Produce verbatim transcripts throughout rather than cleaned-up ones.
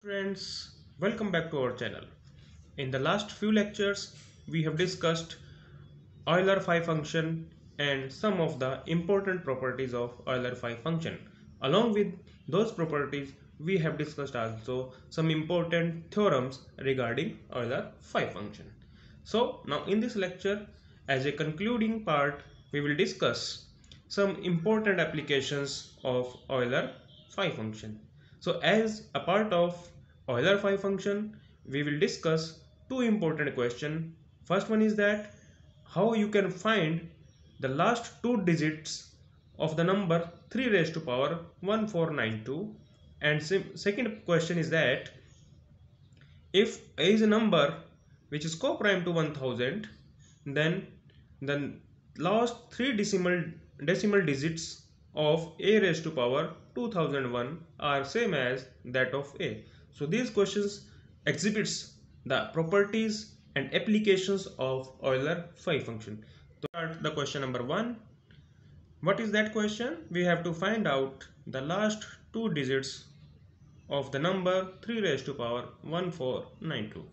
Friends, welcome back to our channel. In the last few lectures, we have discussed Euler Phi function and some of the important properties of Euler Phi function. Along with those properties, we have discussed also some important theorems regarding Euler Phi function. So now in this lecture, as a concluding part, we will discuss some important applications of Euler Phi function. So as a part of Euler Phi function, we will discuss two important questions. First one is that how you can find the last two digits of the number three raised to power one four nine two, and second question is that if A is a number which is co-prime to one thousand, then the last three decimal decimal digits of A raised to power two thousand one are same as that of A. So these questions exhibits the properties and applications of Euler Phi function. So start the question number one. What is that question? We have to find out the last two digits of the number three raised to power one four nine two.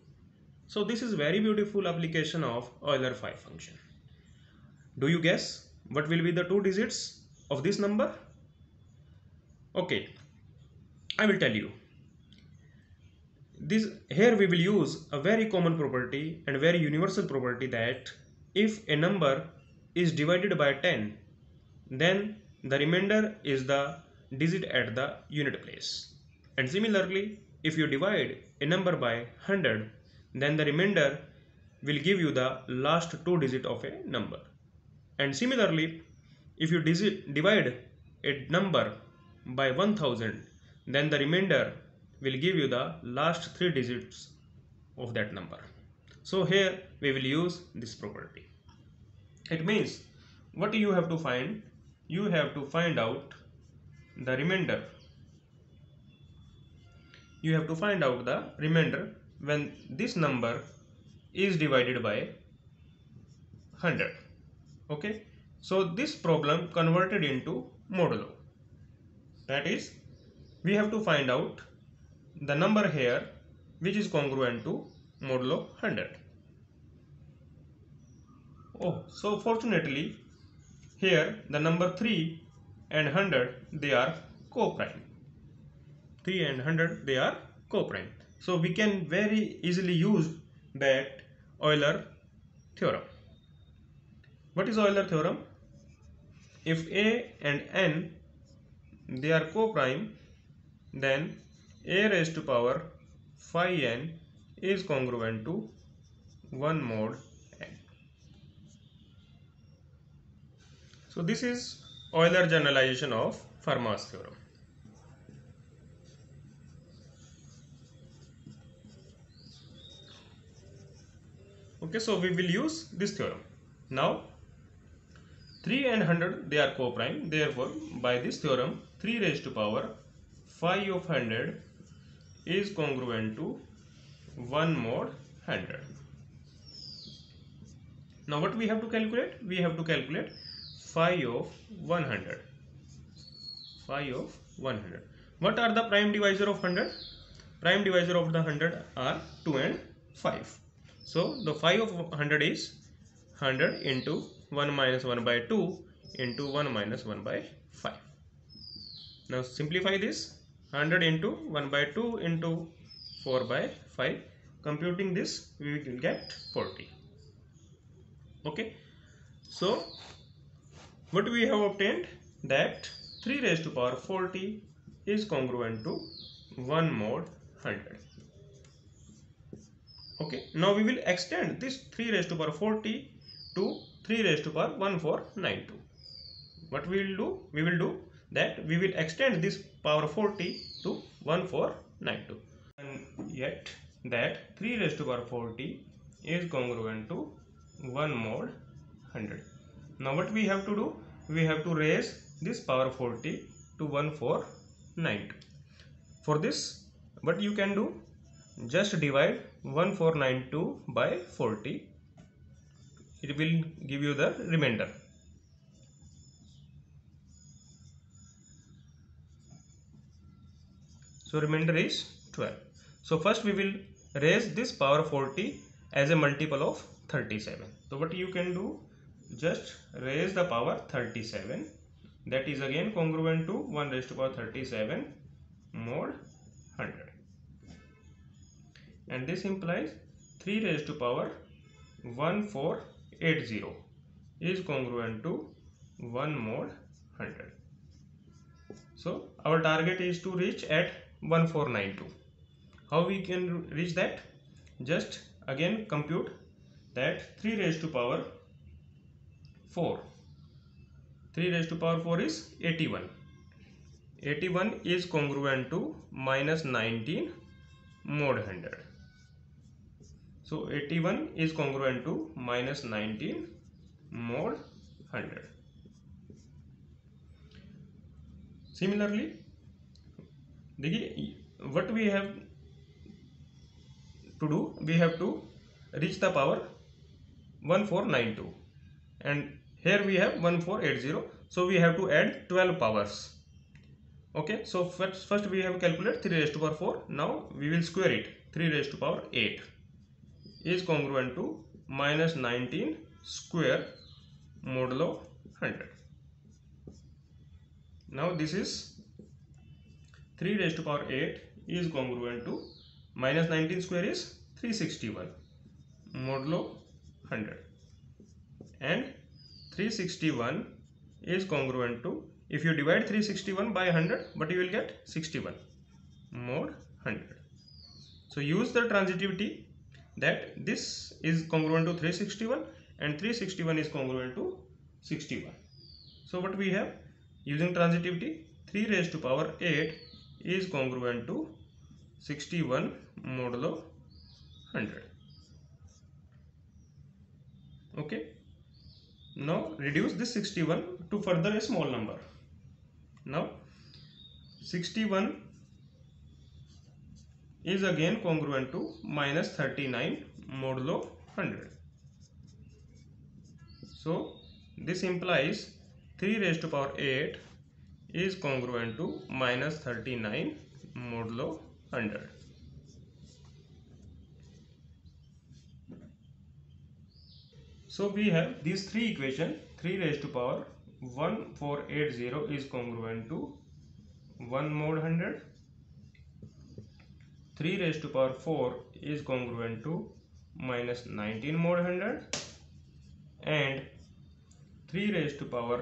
So this is very beautiful application of Euler Phi function. Do you guess what will be the two digits of this number? Okay, I will tell you. This here we will use a very common property and very universal property that if a number is divided by ten, then the remainder is the digit at the unit place. And similarly, if you divide a number by one hundred, then the remainder will give you the last two digits of a number. And similarly, if you divide a number by one thousand, then the remainder will give you the last three digits of that number. So here we will use this property. It means what you have to find? You have to find out the remainder. You have to find out the remainder when this number is divided by one hundred. Okay, so this problem converted into modulo. That is, we have to find out the number here which is congruent to modulo one hundred. Oh, so fortunately here the number three and one hundred, they are co-prime. three and one hundred, they are co-prime. So we can very easily use that Euler theorem. What is Euler theorem? If A and N, they are co-prime, then A raised to power phi n is congruent to one mod n. So this is Euler generalization of Fermat's theorem. Okay, so we will use this theorem. Now three and one hundred, they are co-prime, therefore by this theorem three raised to power phi of one hundred is congruent to one mod one hundred. Now what we have to calculate? We have to calculate phi of one hundred. Phi of one hundred. What are the prime divisor of one hundred? Prime divisor of the one hundred are two and five. So the phi of one hundred is one hundred into one minus one by two into one minus one by five. Now simplify this. one hundred into one by two into four by five. Computing this, we will get forty. Okay. So what we have obtained? That three raised to power forty is congruent to one mod one hundred. Okay. Now we will extend this three raised to power forty to three raised to power one four nine two. What we will do? We will do that we will extend this power forty to one four nine two, and yet that three raised to power forty is congruent to one mod one hundred. Now what we have to do? We have to raise this power forty to one four nine two. For this, what you can do? Just divide one four nine two by forty. It will give you the remainder. So remainder is twelve. So first we will raise this power forty as a multiple of thirty-seven. So what you can do, just raise the power thirty-seven, that is again congruent to one raised to power thirty-seven mod one hundred, and this implies three raised to power one four eight zero is congruent to one mod one hundred. So our target is to reach at one four nine two. How we can reach that? Just again compute that three raised to power four. three raised to power four is eighty-one. eighty-one is congruent to minus nineteen mod one hundred. So eighty-one is congruent to minus nineteen mod one hundred. Similarly, देखिए what we have to do, we have to reach the power one four nine two, and here we have one four eight zero, so we have to add twelve powers. Okay, so first first we have calculated three raised to power four. Now we will square it. three raised to power eight is congruent to minus nineteen square modulo one hundred. Now this is three raised to power eight is congruent to minus nineteen square is three hundred sixty-one modulo one hundred, and three hundred sixty-one is congruent to, if you divide three hundred sixty-one by one hundred, but you will get sixty-one mod one hundred. So use the transitivity that this is congruent to three hundred sixty-one and three hundred sixty-one is congruent to sixty-one. So what we have using transitivity, three raised to power eight is congruent to sixty-one modulo one hundred. Okay. Now reduce this sixty-one to further a small number. Now sixty-one is again congruent to minus thirty-nine modulo one hundred. So this implies three raised to power eight is congruent to minus thirty-nine modulo one hundred. So we have these three equation. three raised to power one four eight zero is congruent to one mod one hundred. three raised to power four is congruent to minus nineteen mod one hundred, and three raised to power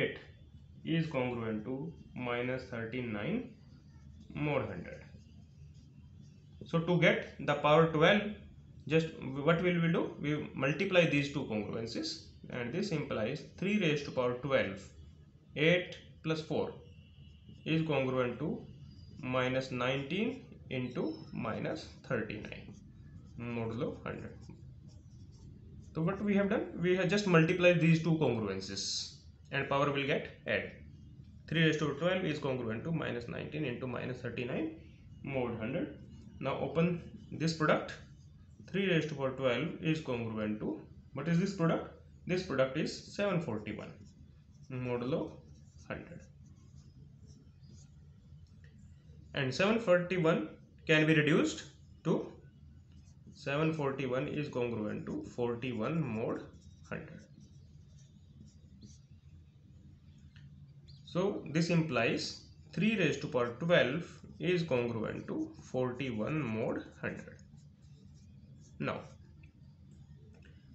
eight is congruent to minus thirty-nine mod one hundred. So to get the power twelve, just what will we do? We multiply these two congruences, and this implies three raised to power twelve, eight plus four is congruent to minus nineteen into minus thirty-nine modulo one hundred. So what we have done? We have just multiplied these two congruences and power will get added. three raised to twelve is congruent to minus nineteen into minus thirty-nine mod one hundred. Now open this product. three raised to power twelve is congruent to, what is this product? This product is seven forty-one modulo one hundred, and seven forty-one can be reduced to, seven forty-one is congruent to forty-one mod one hundred. So this implies three raised to power twelve is congruent to forty-one mod one hundred. Now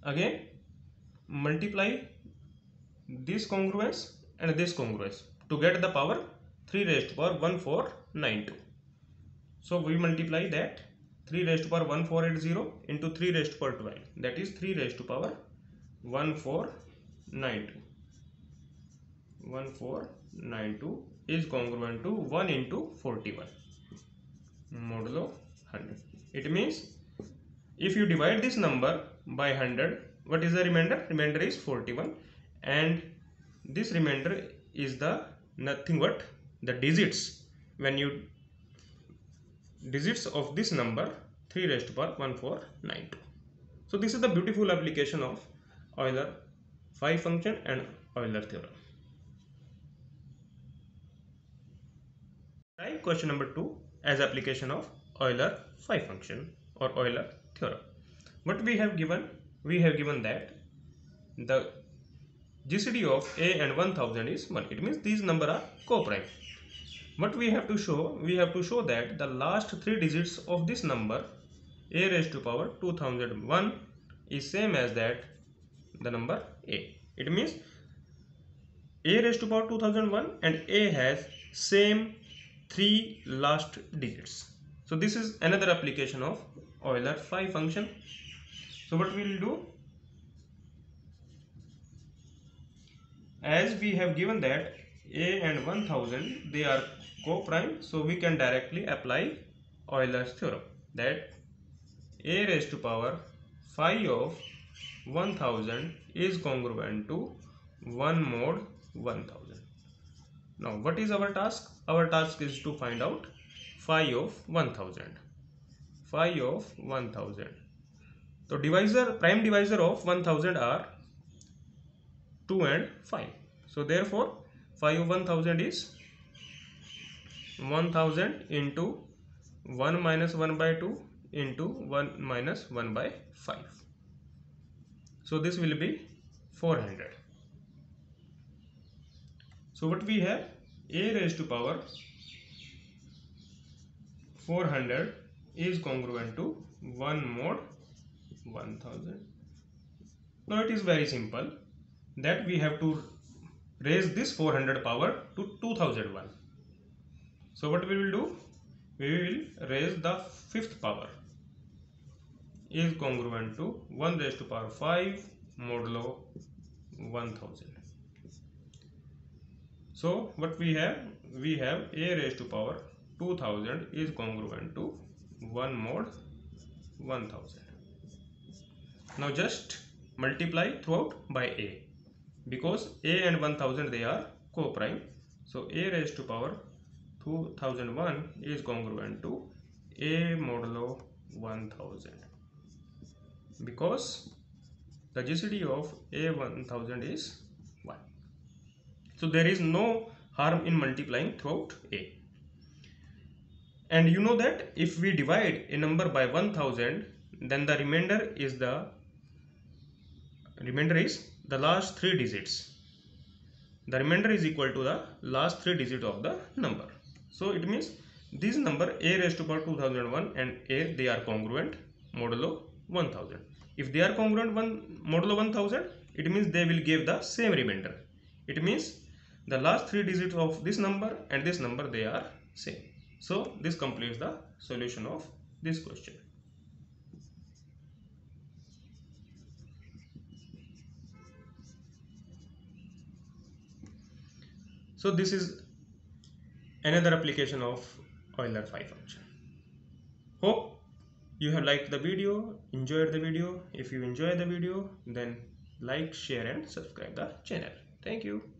again multiply this congruence and this congruence to get the power three raised to power one four nine two. So we multiply that three raised to power one four eight zero into three raised to power twelve, that is three raised to power one four nine two. one four nine two is congruent to one into forty-one modulo one hundred. It means if you divide this number by one hundred, what is the remainder? Remainder is forty-one, and this remainder is the nothing but the digits. When you digits of this number, three raised to power one four nine two. So this is the beautiful application of Euler Phi function and Euler theorem. Try question number two as application of Euler phi function or Euler theorem. But we have given we have given that the G C D of A and one thousand is one. It means these number are co-prime. But we have to show we have to show that the last three digits of this number A raised to power two thousand one is same as that the number A. It means A raised to power two thousand one and A has same three last digits. So this is another application of Euler phi function. So what we will do, as we have given that A and one thousand they are co-prime, so we can directly apply Euler's theorem that A raised to power phi of one thousand is congruent to one mod one thousand. Now what is our task? Our task is to find out phi of one thousand. Phi of one thousand. So divisor, prime divisor of one thousand are two and five. So therefore phi of one thousand is one thousand into one minus one by two into one minus one by five. So this will be four hundred. So what we have, A raised to power four hundred is congruent to one mod one thousand. Now it is very simple that we have to raise this four hundred power to two thousand one. So what we will do, we will raise the fifth power is congruent to one raised to power five modulo one thousand. So what we have, we have A raised to power two thousand is congruent to one mod one thousand. Now just multiply throughout by A, because A and one thousand they are co-prime. So A raised to power two thousand one is congruent to A modulo one thousand, because the G C D of A one thousand is one. So there is no harm in multiplying throughout A. And you know that if we divide a number by one thousand, then the remainder is the remainder is the last three digits. The remainder is equal to the last three digits of the number. So it means this number A raised to power two thousand one and A, they are congruent modulo one thousand. If they are congruent one modulo one thousand, it means they will give the same remainder. It means the last three digits of this number and this number, they are same. So this completes the solution of this question. So this is another application of Euler phi function. Hope you have liked the video, enjoyed the video. If you enjoy the video, then like, share and subscribe the channel. Thank you.